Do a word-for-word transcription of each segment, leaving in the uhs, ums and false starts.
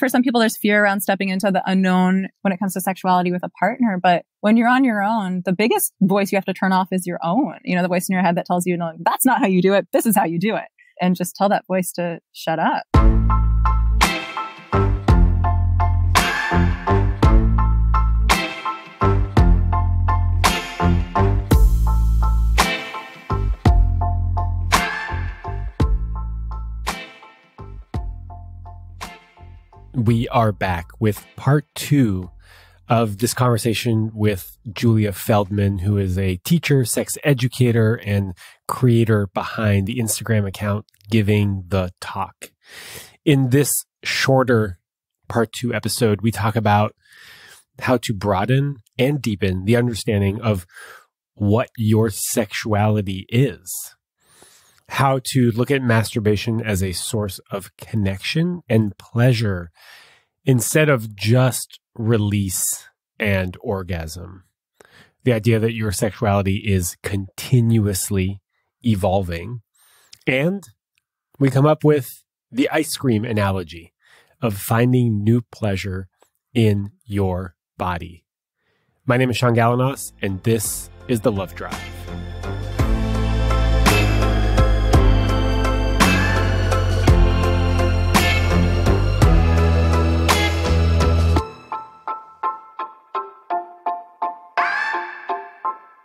for some people, there's fear around stepping into the unknown when it comes to sexuality with a partner. But when you're on your own, the biggest voice you have to turn off is your own. You know, the voice in your head that tells you, no, that's not how you do it. This is how you do it. And just tell that voice to shut up. We are back with part two of this conversation with Julia Feldman, who is a teacher, sex educator, and creator behind the Instagram account, Giving the Talk. In this shorter part two episode, we talk about how to broaden and deepen the understanding of what your sexuality is, how to look at masturbation as a source of connection and pleasure instead of just release and orgasm. The idea that your sexuality is continuously evolving. And we come up with the ice cream analogy of finding new pleasure in your body. My name is Sean Galanos, and this is The Love Drive.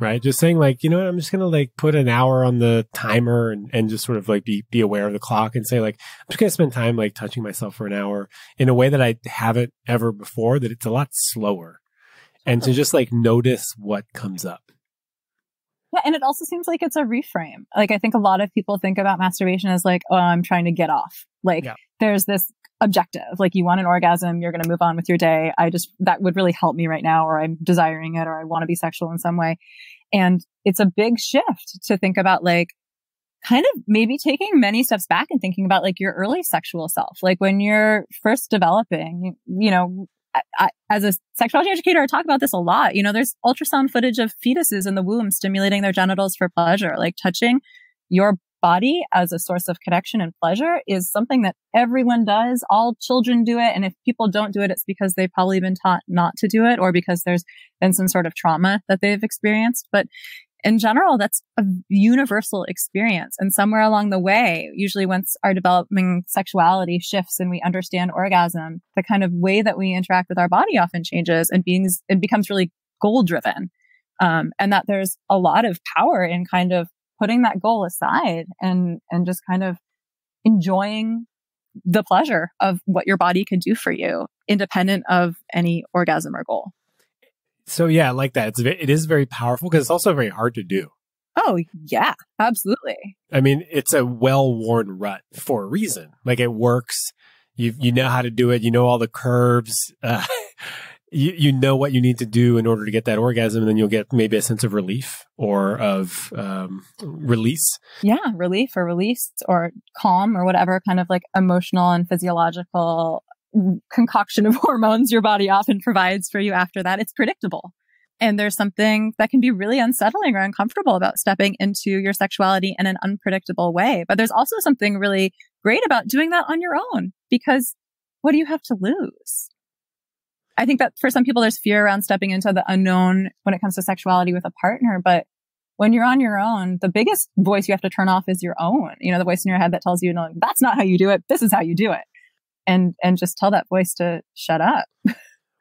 Right? Just saying, like, you know what, I'm just going to like put an hour on the timer and, and just sort of like be, be aware of the clock and say, like, I'm just going to spend time like touching myself for an hour in a way that I haven't ever before, that it's a lot slower. And to just like notice what comes up. Yeah. And it also seems like it's a reframe. Like, I think a lot of people think about masturbation as like, oh, I'm trying to get off. Like, yeah. There's this objective, like you want an orgasm, you're going to move on with your day. I just, that would really help me right now, or I'm desiring it, or I want to be sexual in some way. And it's a big shift to think about, like, kind of maybe taking many steps back and thinking about like your early sexual self. Like when you're first developing, you know, I, I, as a sexuality educator, I talk about this a lot. You know, there's ultrasound footage of fetuses in the womb stimulating their genitals for pleasure. Like touching your body as a source of connection and pleasure is something that everyone does. All children do it. And if people don't do it, it's because they've probably been taught not to do it, or because there's been some sort of trauma that they've experienced. But in general, that's a universal experience. And somewhere along the way, usually once our developing sexuality shifts and we understand orgasm, the kind of way that we interact with our body often changes, and being, it becomes really goal-driven. Um, and that there's a lot of power in kind of putting that goal aside and, and just kind of enjoying the pleasure of what your body can do for you, independent of any orgasm or goal. So yeah, I like that. It's, it is very powerful, because it's also very hard to do. Oh yeah, absolutely. I mean, it's a well-worn rut for a reason. Like it works. You, you know how to do it. You know all the curves. Uh, You, you know what you need to do in order to get that orgasm, and then you'll get maybe a sense of relief or of um, release. Yeah, relief or release or calm or whatever kind of like emotional and physiological concoction of hormones your body often provides for you after that. It's predictable. And there's something that can be really unsettling or uncomfortable about stepping into your sexuality in an unpredictable way. But there's also something really great about doing that on your own, because what do you have to lose? I think that for some people, there's fear around stepping into the unknown when it comes to sexuality with a partner. But when you're on your own, the biggest voice you have to turn off is your own. You know, the voice in your head that tells you, no, that's not how you do it. This is how you do it. And and just tell that voice to shut up.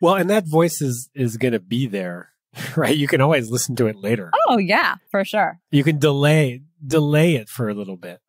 Well, and that voice is, is going to be there, right? You can always listen to it later. Oh, yeah, for sure. You can delay, delay it for a little bit.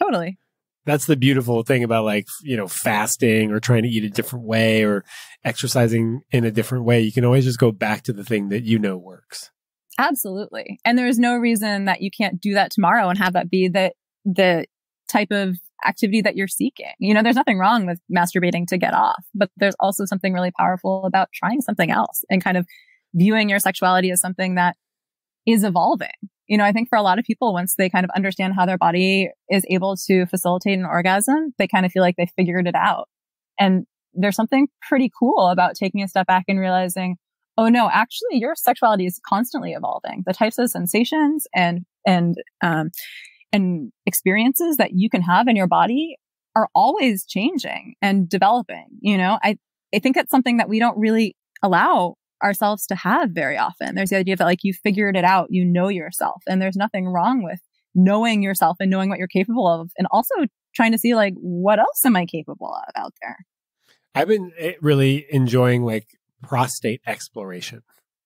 Totally. That's the beautiful thing about, like, you know, fasting or trying to eat a different way or exercising in a different way. You can always just go back to the thing that you know works. Absolutely. And there is no reason that you can't do that tomorrow and have that be the, the type of activity that you're seeking. You know, there's nothing wrong with masturbating to get off, but there's also something really powerful about trying something else and kind of viewing your sexuality as something that is evolving. You know, I think for a lot of people, once they kind of understand how their body is able to facilitate an orgasm, they kind of feel like they figured it out. And there's something pretty cool about taking a step back and realizing, oh no, actually your sexuality is constantly evolving. The types of sensations and, and, um, and experiences that you can have in your body are always changing and developing. You know, I, I think that's something that we don't really allow ourselves to have very often. There's the idea that like you figured it out, you know yourself, and there's nothing wrong with knowing yourself and knowing what you're capable of, and also trying to see like, what else am I capable of out there? I've been really enjoying like prostate exploration.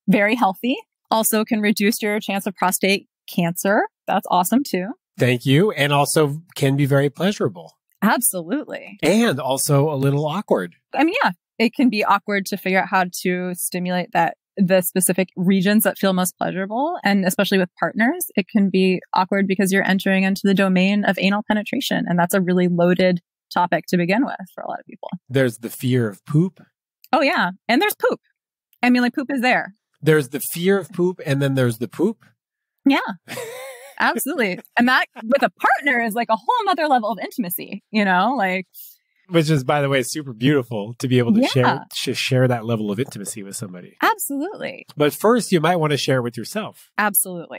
Very healthy. Also can reduce your chance of prostate cancer. That's awesome too. Thank you. And also can be very pleasurable. Absolutely. And also a little awkward. I mean, yeah, it can be awkward to figure out how to stimulate that the specific regions that feel most pleasurable. And especially with partners, it can be awkward because you're entering into the domain of anal penetration. And that's a really loaded topic to begin with for a lot of people. There's the fear of poop. Oh, yeah. And there's poop. I mean, like poop is there. There's the fear of poop, and then there's the poop. Yeah, absolutely. And that with a partner is like a whole nother level of intimacy, you know, like. Which is, by the way, super beautiful to be able to yeah. share sh share that level of intimacy with somebody. Absolutely. But first, you might want to share with yourself. Absolutely.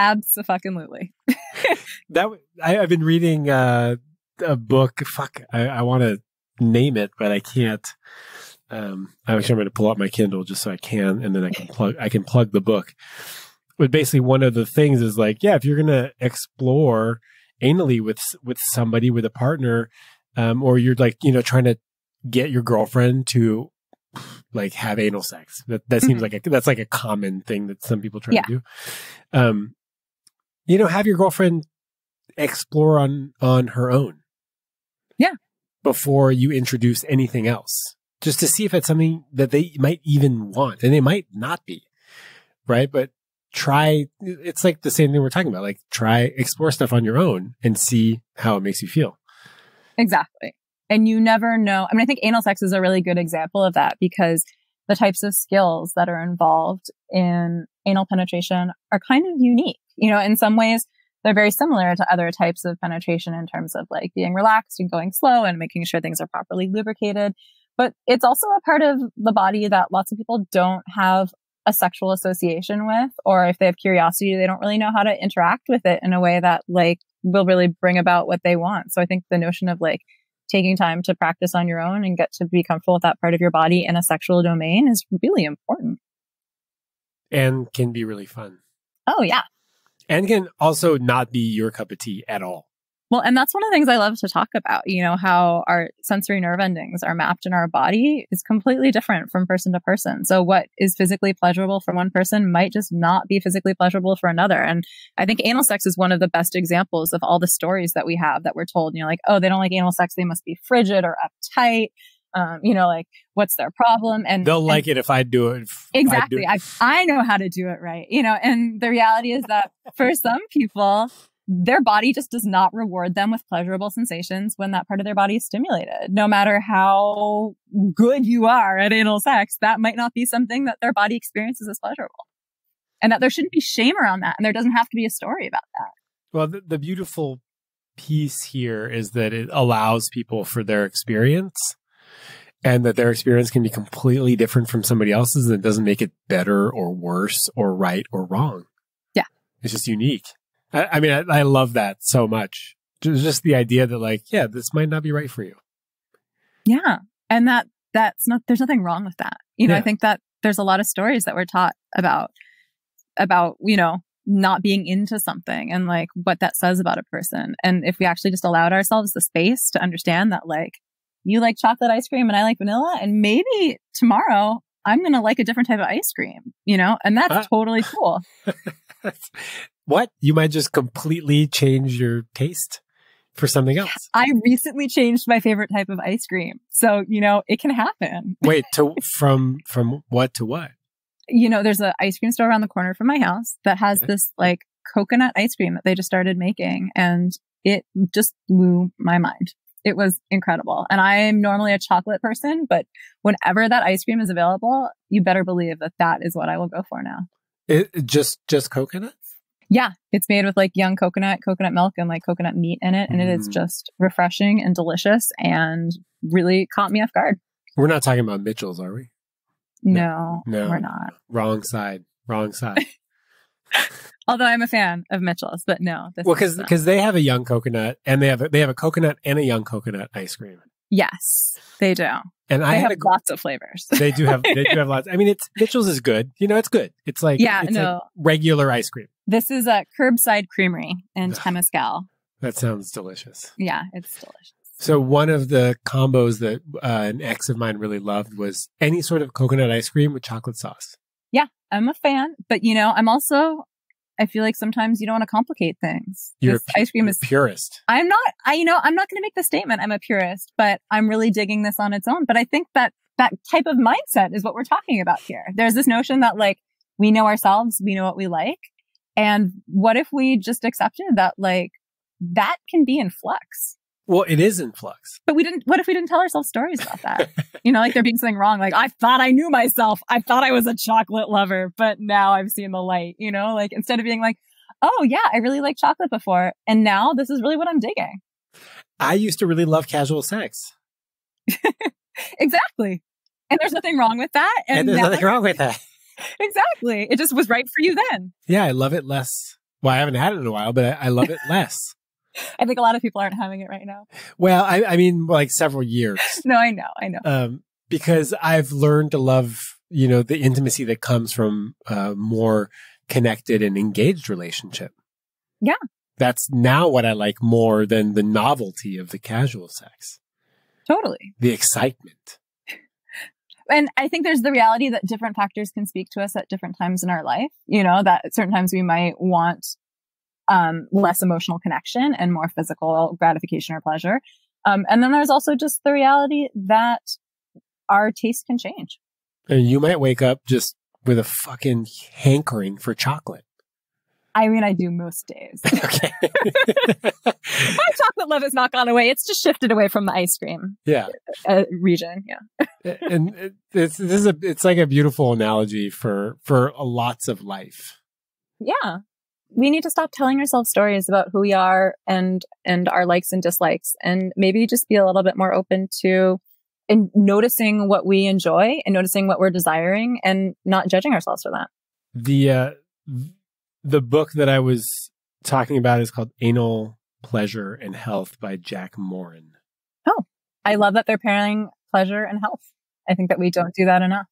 Abso-fucking-lutely. That I, I've been reading uh, a book. Fuck, I, I want to name it, but I can't. Um, I'm actually going to pull out my Kindle just so I can, and then I can plug. I can plug the book. But basically, one of the things is like, yeah, if you're going to explore anally with with somebody, with a partner. Um, or you're like, you know, trying to get your girlfriend to like have anal sex. That that seems mm-hmm. like a, that's like a common thing that some people try yeah. to do. Um, you know, have your girlfriend explore on on her own. Yeah. Before you introduce anything else, just to see if it's something that they might even want, and they might not be, right? But try. It's like the same thing we're talking about. Like try explore stuff on your own and see how it makes you feel. Exactly. And you never know. I mean, I think anal sex is a really good example of that, because the types of skills that are involved in anal penetration are kind of unique. You know, in some ways, they're very similar to other types of penetration in terms of like being relaxed and going slow and making sure things are properly lubricated. But it's also a part of the body that lots of people don't have a sexual association with, or if they have curiosity, they don't really know how to interact with it in a way that like will really bring about what they want. So I think the notion of like taking time to practice on your own and get to be comfortable with that part of your body in a sexual domain is really important. And can be really fun. Oh, yeah. And can also not be your cup of tea at all. Well, and that's one of the things I love to talk about, you know, how our sensory nerve endings are mapped in our body is completely different from person to person. So what is physically pleasurable for one person might just not be physically pleasurable for another. And I think anal sex is one of the best examples of all the stories that we have that we're told, you know, like, oh, they don't like anal sex. They must be frigid or uptight. Um, you know, like, what's their problem? And they'll and, like it if I do it. Exactly. I, do it. I, I know how to do it right. You know, and the reality is that for some people, their body just does not reward them with pleasurable sensations when that part of their body is stimulated. No matter how good you are at anal sex, that might not be something that their body experiences as pleasurable. And that there shouldn't be shame around that. And there doesn't have to be a story about that. Well, the, the beautiful piece here is that it allows people for their experience, and that their experience can be completely different from somebody else's, and it doesn't make it better or worse or right or wrong. Yeah. It's just unique. I mean, I, I love that so much. Just the idea that like, yeah, this might not be right for you. Yeah. And that that's not, there's nothing wrong with that. You know, yeah. I think that there's a lot of stories that we're taught about, about, you know, not being into something and like what that says about a person. And if we actually just allowed ourselves the space to understand that like, you like chocolate ice cream and I like vanilla, and maybe tomorrow I'm going to like a different type of ice cream, you know, and that's ah. totally cool. What? You might just completely change your taste for something else. I recently changed my favorite type of ice cream. So, you know, it can happen. Wait, to, from from what to what? You know, there's an ice cream store around the corner from my house that has okay. this like coconut ice cream that they just started making. And it just blew my mind. It was incredible. And I'm normally a chocolate person, but whenever that ice cream is available, you better believe that that is what I will go for now. It, just just coconut? Yeah, it's made with like young coconut, coconut milk, and like coconut meat in it. And it is just refreshing and delicious and really caught me off guard. We're not talking about Mitchell's, are we? No, no, no. We're not. Wrong side. Wrong side. Although I'm a fan of Mitchell's, but no. This well, because because they have a young coconut, and they have a, they have a coconut and a young coconut ice cream. Yes, they do. And I they have a, lots of flavors. They do have they do have lots. I mean, it's Mitchell's is good. You know, it's good. It's like yeah, it's no. like regular ice cream. This is a Curbside Creamery in Temescal. That sounds delicious. Yeah, it's delicious. So one of the combos that uh, an ex of mine really loved was any sort of coconut ice cream with chocolate sauce. Yeah, I'm a fan, but you know, I'm also. I feel like sometimes you don't want to complicate things. You're this ice cream is purist. I'm not, I, you know, I'm not going to make the statement I'm a purist, but I'm really digging this on its own. But I think that that type of mindset is what we're talking about here. There's this notion that like, we know ourselves, we know what we like. And what if we just accepted that like, that can be in flux? Well, it is in flux. But we didn't, what if we didn't tell ourselves stories about that? You know, like there being something wrong. Like, I thought I knew myself. I thought I was a chocolate lover, but now I've seen the light, you know, like instead of being like, oh yeah, I really liked chocolate before. And now this is really what I'm digging. I used to really love casual sex. Exactly. And there's nothing wrong with that. And, and there's now, nothing wrong with that. Exactly. It just was right for you then. Yeah, I love it less. Well, I haven't had it in a while, but I, I love it less. I think a lot of people aren't having it right now. Well, I, I mean, like several years. No, I know. I know. Um, because I've learned to love, you know, the intimacy that comes from a more connected and engaged relationship. Yeah. That's now what I like more than the novelty of the casual sex. Totally. The excitement. And I think there's the reality that different factors can speak to us at different times in our life. You know, that at certain times we might want Um, less emotional connection and more physical gratification or pleasure. Um, and then there's also just the reality that our taste can change. And you might wake up just with a fucking hankering for chocolate. I mean, I do most days. Okay. My chocolate love has not gone away. It's just shifted away from the ice cream yeah. uh, region. Yeah. And it's, this is a, it's like a beautiful analogy for, for lots of life. Yeah. We need to stop telling ourselves stories about who we are and and our likes and dislikes, and maybe just be a little bit more open to and noticing what we enjoy and noticing what we're desiring and not judging ourselves for that. The uh, the book that I was talking about is called Anal Pleasure and Health by Jack Morin. Oh, I love that they're pairing pleasure and health. I think that we don't do that enough.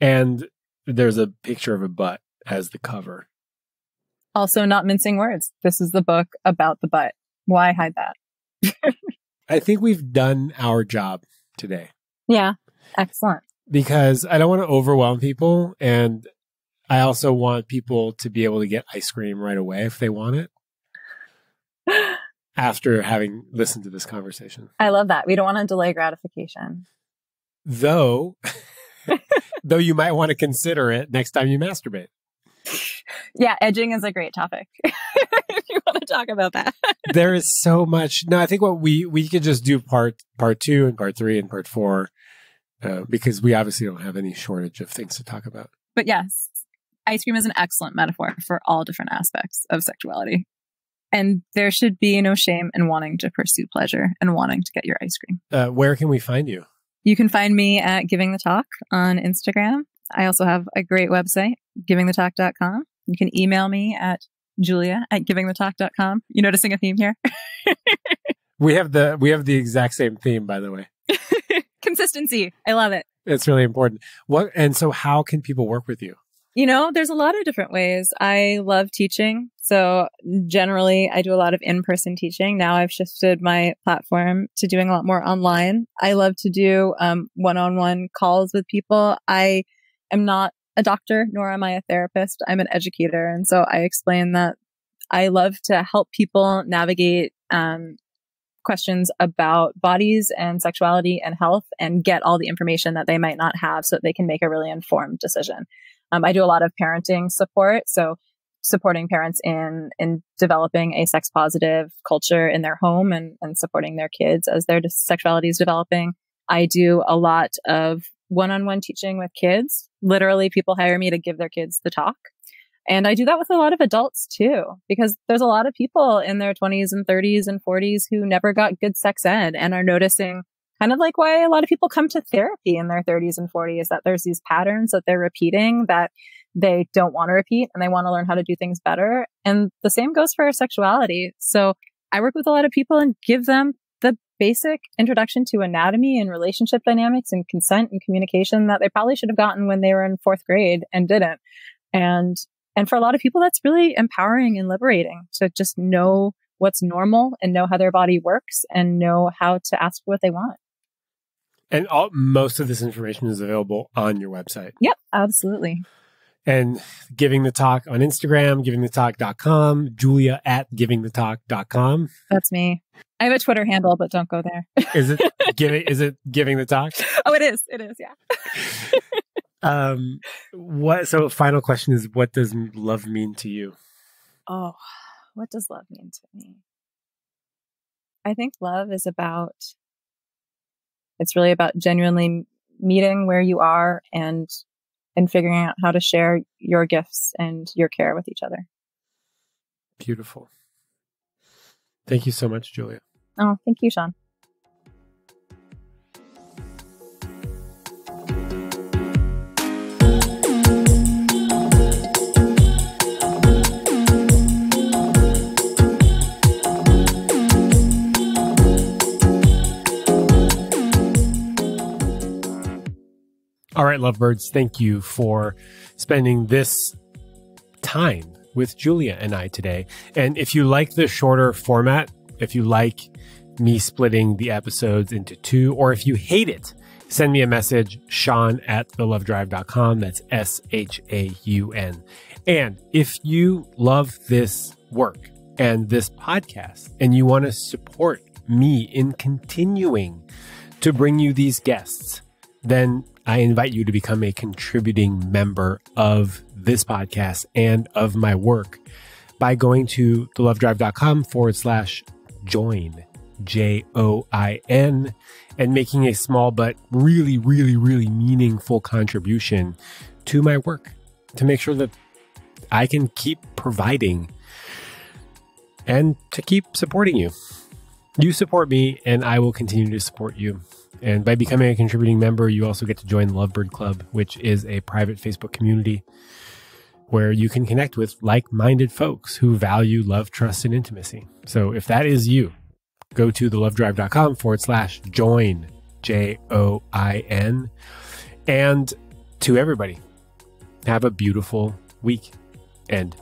And there's a picture of a butt as the cover. Also, not mincing words. This is the book about the butt. Why hide that? I think we've done our job today. Yeah. Excellent. Because I don't want to overwhelm people. And I also want people to be able to get ice cream right away if they want it. After having listened to this conversation. I love that. We don't want to delay gratification. Though, though you might want to consider it next time you masturbate. Yeah, edging is a great topic if you want to talk about that. There is so much. No, I think what we we could just do part part two and part three and part four uh, because we obviously don't have any shortage of things to talk about. But yes, ice cream is an excellent metaphor for all different aspects of sexuality. And there should be no shame in wanting to pursue pleasure and wanting to get your ice cream. Uh, where can we find you? You can find me at Giving the Talk on Instagram. I also have a great website, giving the talk dot com. You can email me at julia at giving the talk dot com. You noticing a theme here? we have the we have the exact same theme, by the way. Consistency. I love it. It's really important. What and so how can people work with you? You know, there's a lot of different ways. I love teaching. So generally, I do a lot of in-person teaching. Now I've shifted my platform to doing a lot more online. I love to do um, one-on-one calls with people. I am not a doctor, nor am I a therapist. I'm an educator. And so I explain that I love to help people navigate um, questions about bodies and sexuality and health and get all the information that they might not have so that they can make a really informed decision. Um, I do a lot of parenting support. So supporting parents in, in developing a sex positive culture in their home and, and supporting their kids as their sexuality is developing. I do a lot of one-on-one teaching with kids. Literally, people hire me to give their kids the talk. And I do that with a lot of adults too, because there's a lot of people in their twenties and thirties and forties who never got good sex ed and are noticing kind of like why a lot of people come to therapy in their thirties and forties, that there's these patterns that they're repeating that they don't want to repeat and they want to learn how to do things better. And the same goes for our sexuality. So I work with a lot of people and give them the basic introduction to anatomy and relationship dynamics and consent and communication that they probably should have gotten when they were in fourth grade and didn't. And, and for a lot of people, that's really empowering and liberating to just know what's normal and know how their body works and know how to ask for what they want. And all, most of this information is available on your website. Yep, absolutely. And Giving the Talk on Instagram, giving the talk dot com, Julia at giving the talk dot com. That's me. I have a Twitter handle, but don't go there. Is it giving? Is it Giving the Talk? Oh, it is. It is. Yeah. um. What? So, final question is: what does love mean to you? Oh, what does love mean to me? I think love is about. It's really about genuinely meeting where you are and. and figuring out how to share your gifts and your care with each other. Beautiful. Thank you so much, Julia. Oh, thank you, Sean. All right, lovebirds, thank you for spending this time with Julia and I today. And if you like the shorter format, if you like me splitting the episodes into two, or if you hate it, send me a message, Sean at the love drive dot com. That's S H A U N. And if you love this work and this podcast, and you want to support me in continuing to bring you these guests, then I invite you to become a contributing member of this podcast and of my work by going to thelovedrive.com forward slash join, J O I N, and making a small but really, really, really meaningful contribution to my work to make sure that I can keep providing and to keep supporting you. You support me and I will continue to support you. And by becoming a contributing member, you also get to join the Lovebird Club, which is a private Facebook community where you can connect with like-minded folks who value love, trust, and intimacy. So if that is you, go to thelovedrive.com forward slash join, J O I N. And to everybody, have a beautiful week. End.